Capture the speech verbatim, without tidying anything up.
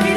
This